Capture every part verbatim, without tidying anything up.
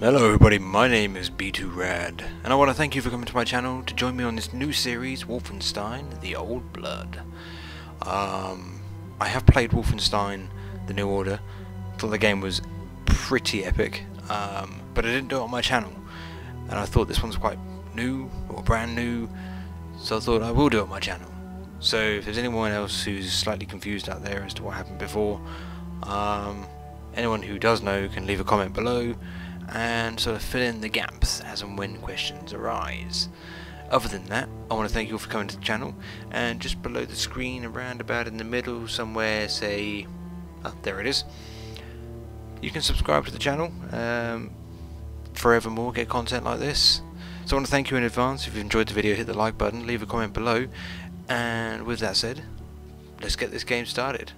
Hello everybody, my name is B two Rad, and I want to thank you for coming to my channel to join me on this new series, Wolfenstein The Old Blood. Um, I have played Wolfenstein The New Order. I thought the game was pretty epic, um, but I didn't do it on my channel, and I thought this one's quite new, or brand new, so I thought I will do it on my channel. So if there's anyone else who's slightly confused out there as to what happened before, um, anyone who does know can leave a comment below and sort of fill in the gaps as and when questions arise. Other than that, I want to thank you all for coming to the channel, and just below the screen, around about in the middle somewhere, say, oh, there it is, you can subscribe to the channel, um, forevermore, get content like this. So I want to thank you in advance. If you enjoyed the video, hit the like button, leave a comment below, and with that said, let's get this game started.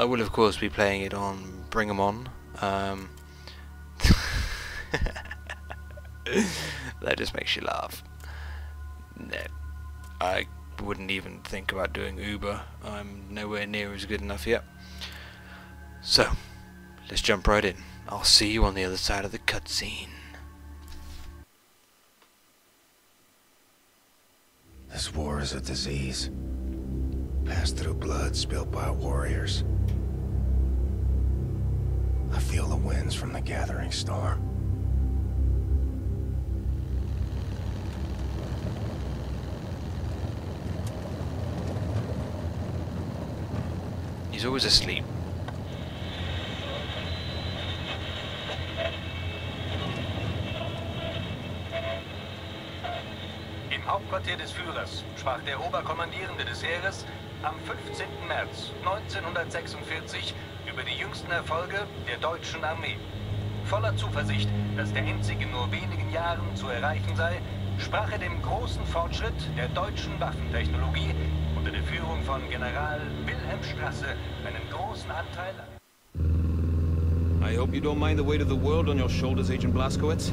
I will of course be playing it on Bring 'em On. Um, that just makes you laugh. No, I wouldn't even think about doing Uber. I'm nowhere near as good enough yet. So, let's jump right in. I'll see you on the other side of the cutscene. This war is a disease, passed through blood spilled by warriors. I feel the winds from the gathering storm. He's always asleep. Im Hauptquartier des Führers sprach der Oberkommandierende des Heeres am fünfzehnten März neunzehnhundertsechsundvierzig über die jüngsten Erfolge der deutschen Armee. Voller Zuversicht, dass der Endsieg in nur wenigen Jahren zu erreichen sei, sprach er dem großen Fortschritt der deutschen Waffentechnologie unter der Führung von General Wilhelm Strasse einen großen Anteil an. I hope you don't mind the weight of the world on your shoulders, Agent Blazkowicz.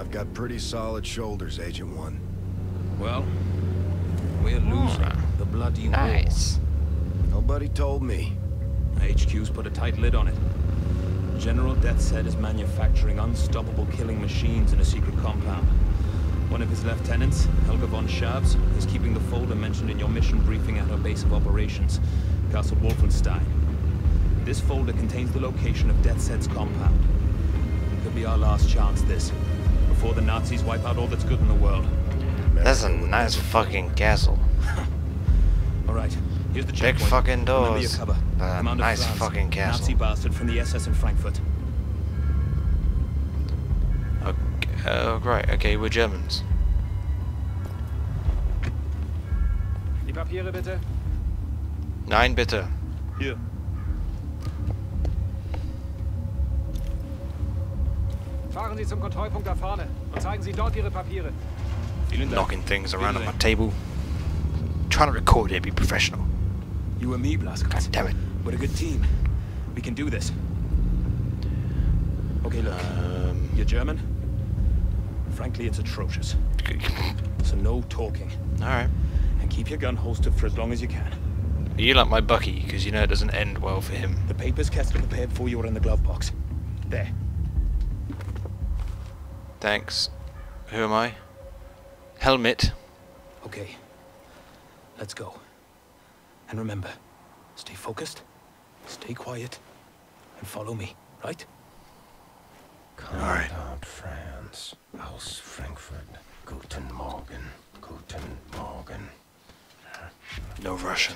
I've got pretty solid shoulders, Agent One. Well, we're losing. Oh. The bloody nice. War. Nobody told me. H Q's put a tight lid on it. General Deathshead is manufacturing unstoppable killing machines in a secret compound. One of his lieutenants, Helga von Schabbs, is keeping the folder mentioned in your mission briefing at her base of operations, Castle Wolfenstein. This folder contains the location of Deathshead's compound. It could be our last chance, this, before the Nazis wipe out all that's good in the world. That's a nice fucking castle. Alright, here's the checkpoint. Big fucking doors. But a nice France, fucking castle. Nazi bastard from the S S in Frankfurt. Okay, oh, right, okay, we're Germans. Die Papiere bitte. Nein, bitte. Here. Fahren Sie zum Kontrollpunkt da vorne und zeigen Sie dort Ihre Papiere. Knocking things around on my table. I'm trying to record it, be professional. You and me, Blazkowicz. God damn it. What a good team. We can do this. Okay, look. Um, You're German? Frankly, it's atrocious. So no talking. Alright. And keep your gun holstered for as long as you can. You like my Bucky, because you know it doesn't end well for him. The papers Kessler prepared for you are in the glove box. There. Thanks. Who am I? Helmet. Okay. Let's go. And remember, stay focused, stay quiet, and follow me, right? All right. Out France, aus Frankfurt, guten Morgen, guten Morgen. No Russian.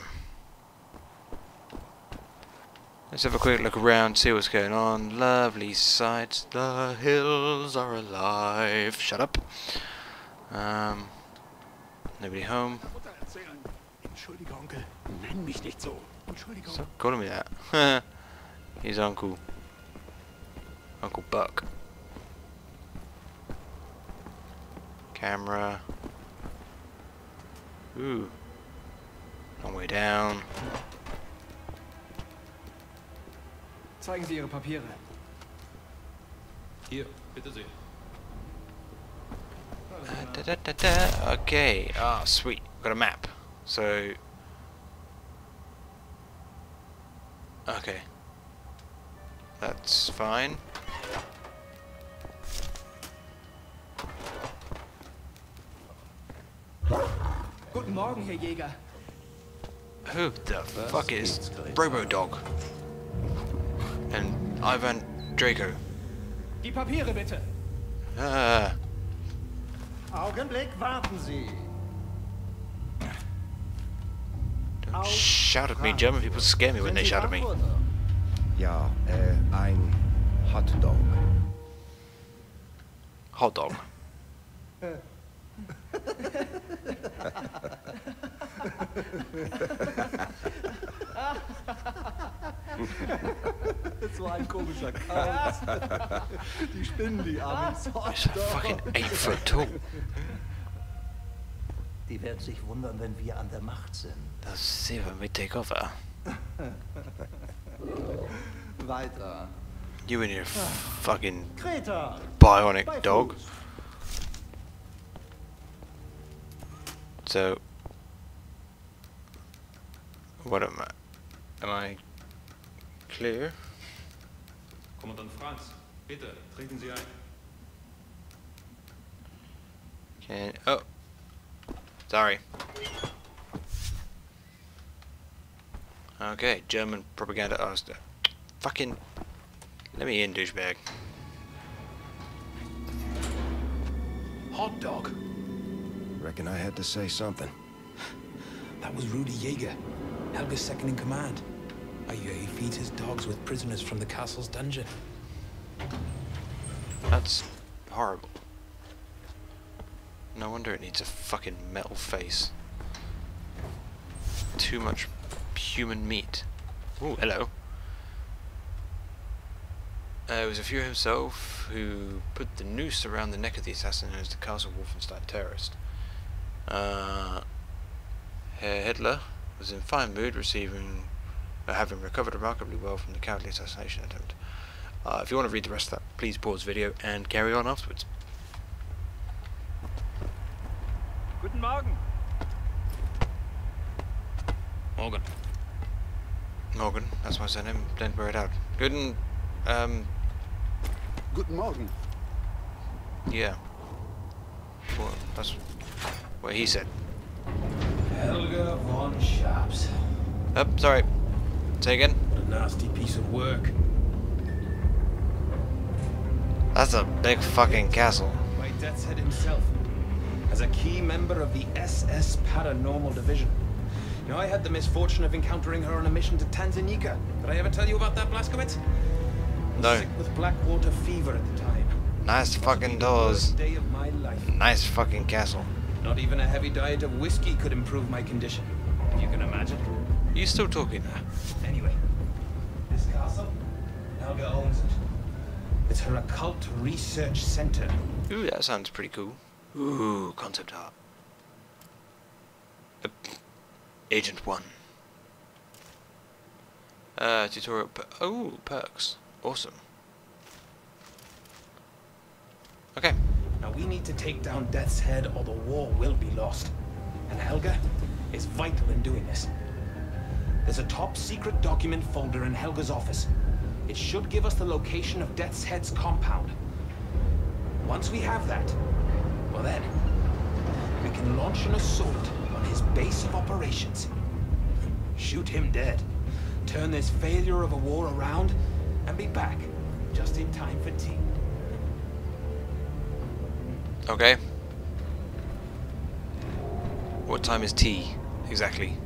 Let's have a quick look around, see what's going on. Lovely sights, the hills are alive. Shut up. Um, nobody home. Stop calling me that. He's Uncle. Uncle Buck. Camera. Ooh. Long way down. Zeigen Sie Ihre Papiere. Hier, bitte sehr. Uh, da, da, da, da. Okay, ah, sweet. I've got a map. So... okay. That's fine. Guten Morgen, Herr Jäger. Who the fuck is Robo-Dog? And Ivan Draco. Die Papiere bitte. Ah. Augenblick, warten Sie. Don't shout at me, German people scare me when they shout at me. Ja, äh, ein Hot Dog. Hot Dog. Das war ein komischer Kauz. Die spinnen die armen fucking eight foot two. Die werden sich wundern, wenn wir an der Macht sind. Das sehen wir mit Takeover. Weiter. You and your fucking Kreta. Bionic Bei dog. Fuß. So, what am I? Am I clear? Kommandant Franz, bitte, treten Sie ein. Can oh, sorry. Okay, German propaganda artist. Fucking, let me in, douchebag. Hot dog. Reckon I had to say something. That was Rudi Jäger, Helga's second in command. I hear he feeds his dogs with prisoners from the castle's dungeon. That's horrible. No wonder it needs a fucking metal face. Too much human meat. Ooh, hello. Uh, it was a few himself who put the noose around the neck of the assassin known as the Castle Wolfenstein terrorist. Uh, Herr Hitler was in fine mood, receiving, uh, having recovered remarkably well from the cowardly assassination attempt. Uh, if you want to read the rest of that, please pause the video and carry on afterwards. Guten Morgen. Morgan. Morgan, that's my surname. Don't wear it out. Guten, um... Guten Morgen. Yeah. Well, that's... what he said. Helga von Schabbs. Oh, sorry. Say again. A nasty piece of work. That's a big fucking castle. By Deathshead himself, as a key member of the S S Paranormal Division. You know, I had the misfortune of encountering her on a mission to Tanzania. Did I ever tell you about that, Blazkowicz? No. Sick with blackwater fever at the time. Nice fucking doors. Day of my life. Nice fucking castle. Not even a heavy diet of whiskey could improve my condition. You can imagine. You still talking there? Anyway, this castle, Helga owns it. It's her occult research center. Ooh, that sounds pretty cool. Ooh, concept art. Uh, Agent One. Uh, tutorial. Per oh, perks. Awesome. Okay. Now we need to take down Death's Head or the war will be lost. And Helga is vital in doing this. There's a top secret document folder in Helga's office. It should give us the location of Death's Head's compound. Once we have that, well then, we can launch an assault on his base of operations. Shoot him dead, turn this failure of a war around, and be back just in time for tea. Okay. What time is tea exactly?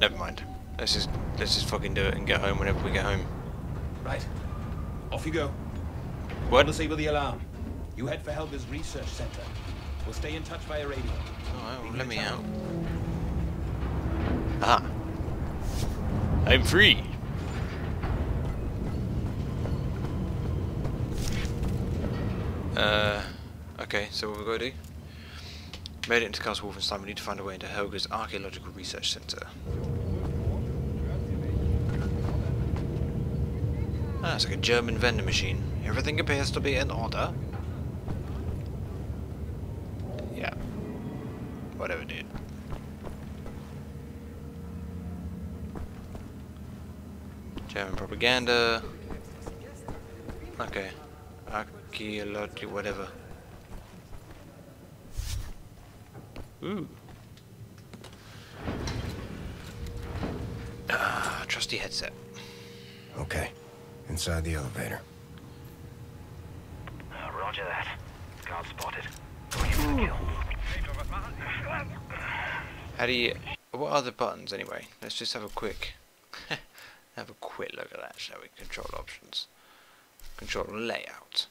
Never mind. Let's just let's just fucking do it and get home whenever we get home. Right. Off you go. What? I'll disable the alarm. You head for Helga's research center. We'll stay in touch via radio. Alright, well, let me out. Ah. I'm free. Uh, okay, so what we're going to do? Made it into Castle Wolfenstein, we need to find a way into Helga's Archaeological Research Centre. Ah, it's like a German vending machine. Everything appears to be in order. Whatever, dude. German propaganda. Okay. Archaeology, whatever. Ooh. Ah, trusty headset. Okay. Inside the elevator. Uh, roger that. Guard spotted. Going for the kill. How do you... What are the buttons anyway? Let's just have a quick... have a quick look at that, shall we? Control options. Control layout.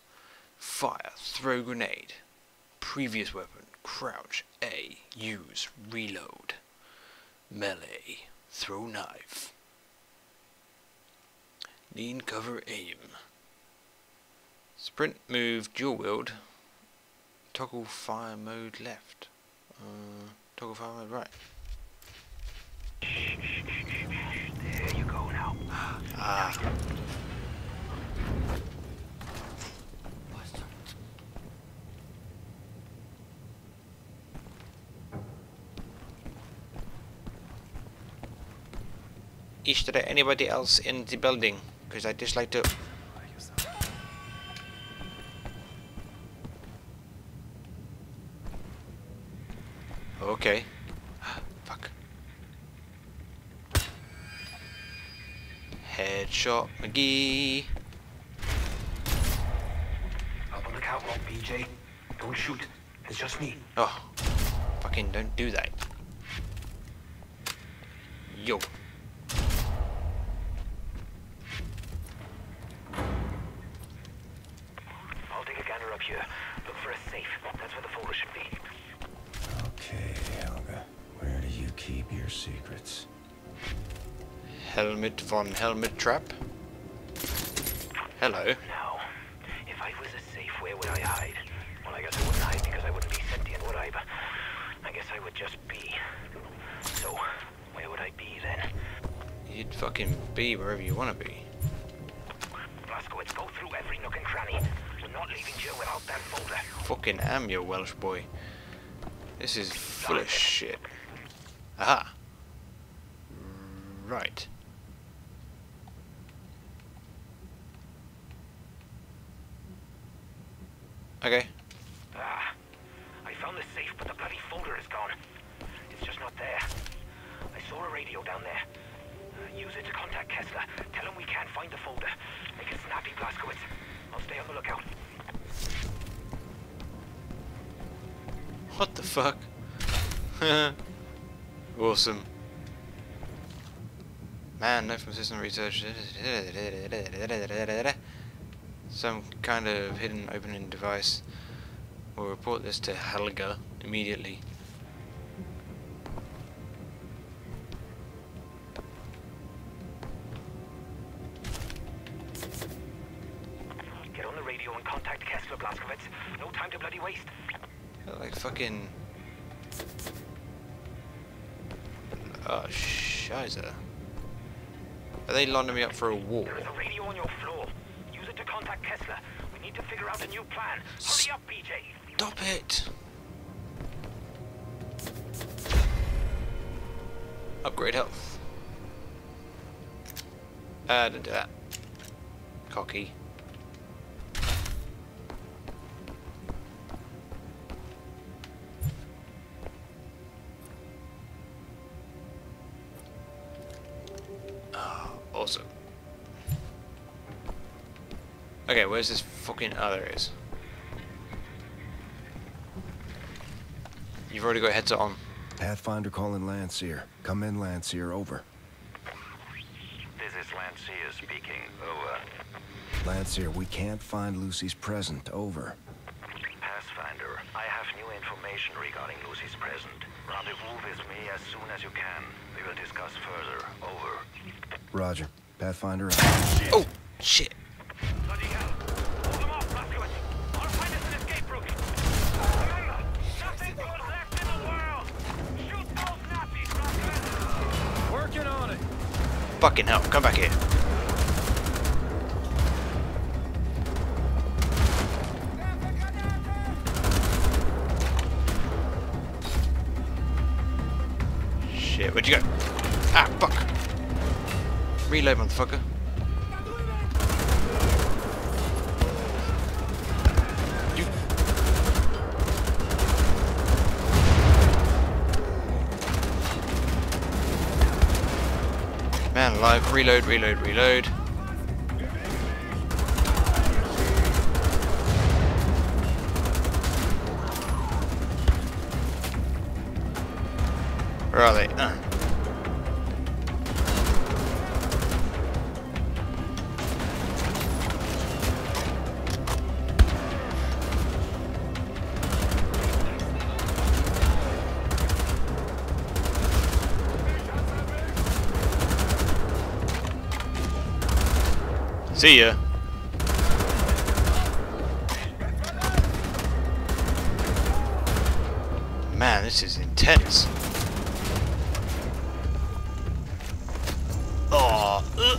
Fire. Throw grenade. Previous weapon. Crouch. A. Use. Reload. Melee. Throw knife. Lean, cover, aim. Sprint, move, dual wield. Toggle fire mode left. Uh, toggle fire mode right. There you go now. Ah. Is there anybody else in the building? Because I just like to... Okay. Fuck. Headshot McGee. Up on the catwalk, B J. Don't shoot. It's just me. Oh. Fucking don't do that. Yo. Helmet von Helmet Trap. Hello. Now, if I was a safe, where would I hide? Well, I guess I wouldn't hide because I wouldn't be sentient, would I? But I guess I would just be. So, where would I be then? You'd fucking be wherever you want to be. Blazkowicz, go through every nook and cranny. We're not leaving you without that folder. Fucking am your Welsh boy. This is full of shit. Aha. Right. Okay. Ah, I found the safe, but the bloody folder is gone. It's just not there. I saw a radio down there. Uh, use it to contact Kessler. Tell him we can't find the folder. Make it snappy, Blazkowicz. I'll stay on the lookout. What the fuck? Awesome. Man, no from system research. Some kind of hidden opening device. We'll report this to Helga immediately. Get on the radio and contact Kessler, Blazkowicz. No time to bloody waste. Like fucking. Oh, shizer. Are they lining me up for a war? There is a radio on your floor. Use it to contact Kessler. We need to figure out a new plan. Hurry up, B J. Stop it. Upgrade health. Uh, don't do that. Cocky. Okay, where's this fucking... Oh, there it is. You've already got headset on. Pathfinder calling Landseer. Come in, Landseer, over. This is Landseer speaking, over. Landseer, we can't find Lucy's present, over. Pathfinder, I have new information regarding Lucy's present. Rendezvous with me as soon as you can. We will discuss further, over. Roger. Pathfinder... Shit. Oh, shit. Fucking hell, come back here. shit. Where'd you go? Ah, fuck. Reload, motherfucker. Man alive, reload, reload, reload. Where are they? Uh. See ya. Man, this is intense. Oh. Uh.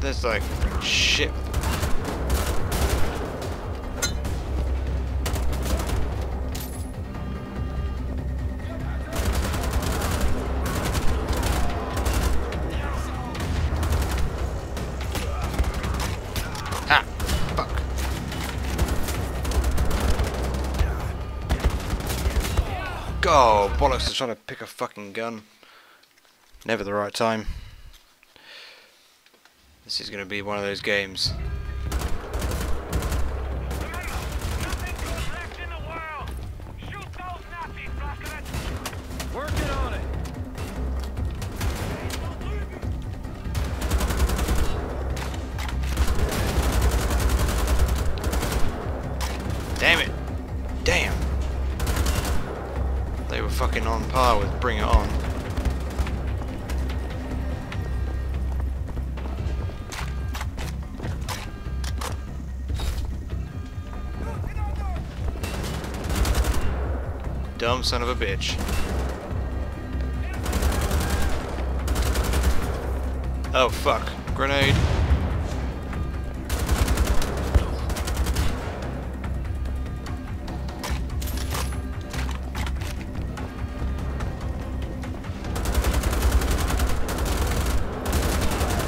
There's like shit. Oh, bollocks, I'm trying to pick a fucking gun. Never the right time. This is going to be one of those games. Damn it. Damn. They were fucking on par with Bring It On. Dumb son of a bitch. Oh fuck. Grenade.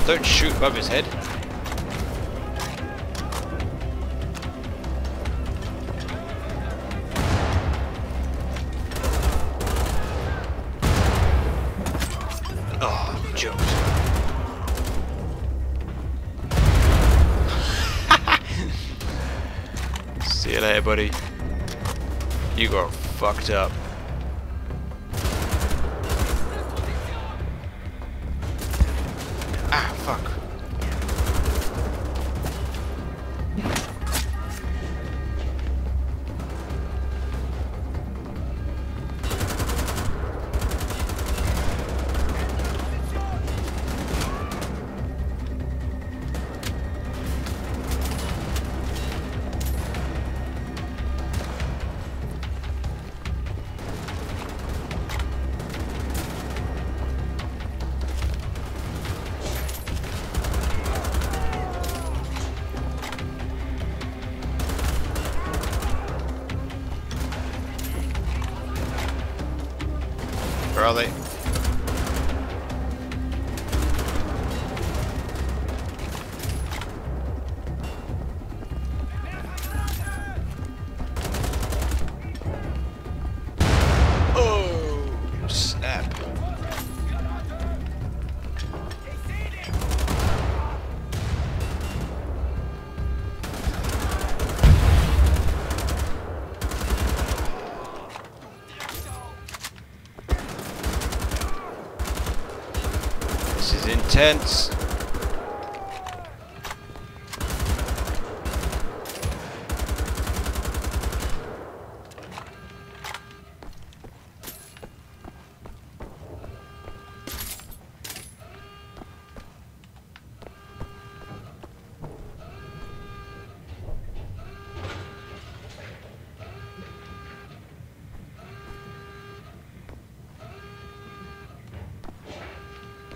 Don't shoot above his head. Oh, jokes. See you later, buddy. You got fucked up. Ah, fuck. Where are they? Oh, snap. This is intense.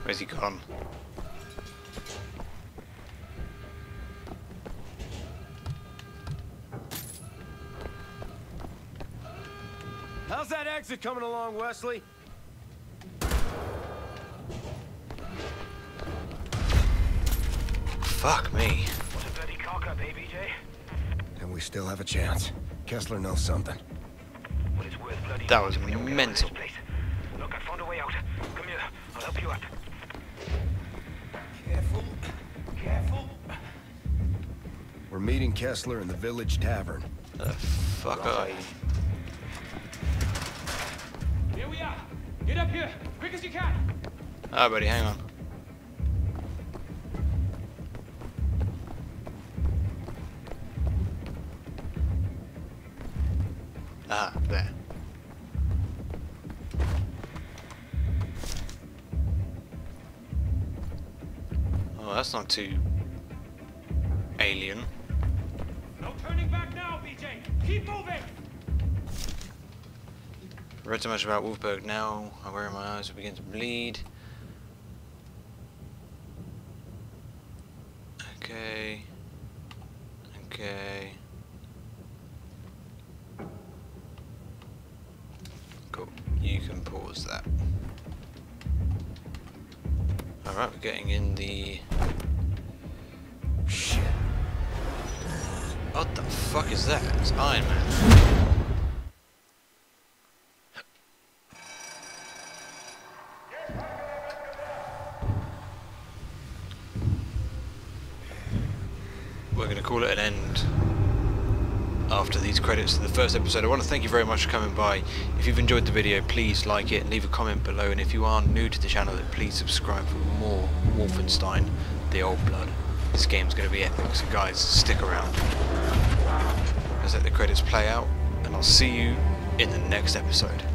Where's he gone? How's that exit coming along, Wesley? Fuck me. What a dirty cock-up, eh, B J? And we still have a chance. Kessler knows something. Well, it's worth bloody... That was mental. Look, I found a way out. Come here, I'll help you up. Careful. Careful. We're meeting Kessler in the village tavern. The fuck are you? Here we are. Get up here, quick as you can. Alright, buddy, hang on. Ah, there. Oh, that's not too alien. No turning back now, B J. Keep moving. Read too much about Wolfenstein now. I worry my eyes will begin to bleed. Okay. Okay. Cool. You can pause that. Alright, we're getting in the... Shit. What the fuck is that? It's Iron Man. We're going to call it an end after these credits to the first episode. I want to thank you very much for coming by. If you've enjoyed the video, please like it and leave a comment below, and if you are new to the channel, then please subscribe for more Wolfenstein The Old Blood. This game's going to be epic, so guys, stick around. Let's let the credits play out, and I'll see you in the next episode.